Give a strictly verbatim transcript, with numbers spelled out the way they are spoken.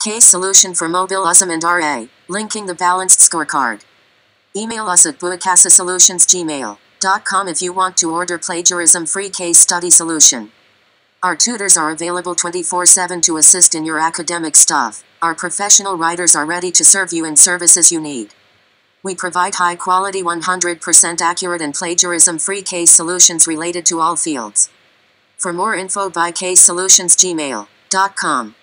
Case solution for Mobil U S M and R A, linking the balanced scorecard. Email us at buakasasolutions at gmail dot com if you want to order plagiarism-free case study solution. Our tutors are available twenty-four seven to assist in your academic stuff. Our professional writers are ready to serve you in services you need. We provide high-quality, one hundred percent accurate and plagiarism-free case solutions related to all fields. For more info, by case solutions gmail dot com.